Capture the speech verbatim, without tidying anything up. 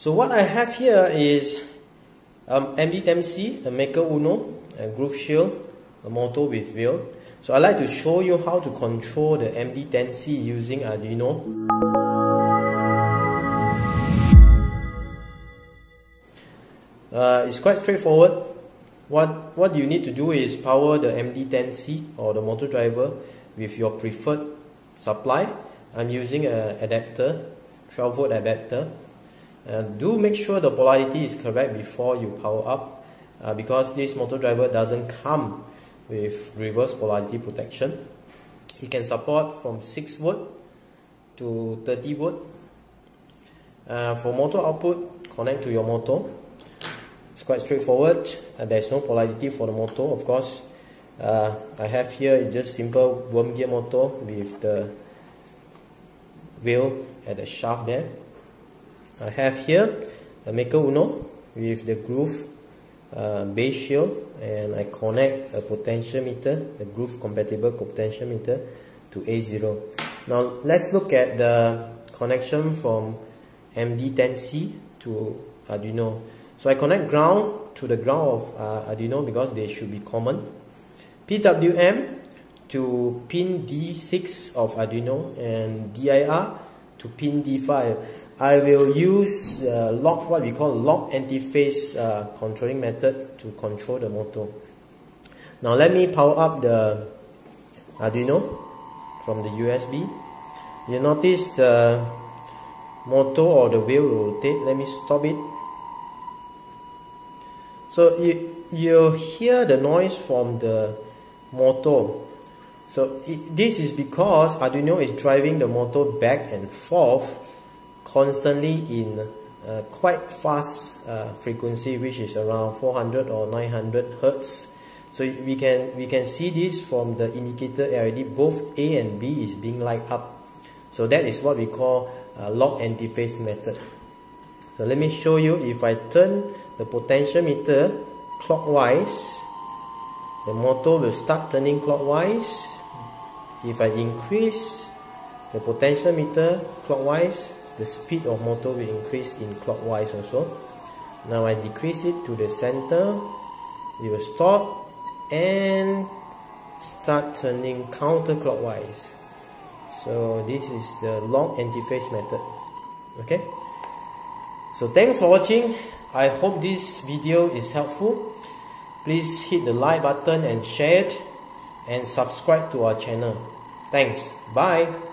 So what I have here is um, M D ten C, a Maker UNO, a groove shield, a motor with wheel. So I'd like to show you how to control the M D ten C using Arduino. Uh, it's quite straightforward. What, what you need to do is power the M D ten C or the motor driver with your preferred supply. I'm using an adapter, twelve volt adapter. Uh, do make sure the polarity is correct before you power up, uh, because this motor driver doesn't come with reverse polarity protection. It can support from six volt to thirty volt. Uh, for motor output, connect to your motor. It's quite straightforward. Uh, there's no polarity for the motor, of course. Uh, I have here is just simple worm gear motor with the wheel at the shaft there. I have here a Maker UNO with the groove Uh, base shield, and I connect a potentiometer, a groove compatible potentiometer, to A zero. Now let's look at the connection from M D ten C to Arduino. So I connect ground to the ground of uh, Arduino because they should be common. P W M to pin D six of Arduino, and D I R to pin D five. I will use uh, lock, what we call lock anti-phase uh, controlling method to control the motor. Now let me power up the Arduino from the U S B. You notice the motor or the wheel rotate. Let me stop it. So you, you hear the noise from the motor. So it, this is because Arduino is driving the motor back and forth constantly in uh, quite fast uh, frequency, which is around four hundred or nine hundred hertz. So we can we can see this from the indicator L E D. Both A and B is being light up. So that is what we call uh, lock antiphase method. So let me show you. If I turn the potentiometer clockwise, the motor will start turning clockwise. If I increase the potentiometer clockwise, the speed of motor will increase in clockwise also. Now I decrease it to the center. It will stop and start turning counterclockwise. So this is the lock antiphase method. Okay. So thanks for watching. I hope this video is helpful. Please hit the like button and share it, and subscribe to our channel. Thanks. Bye.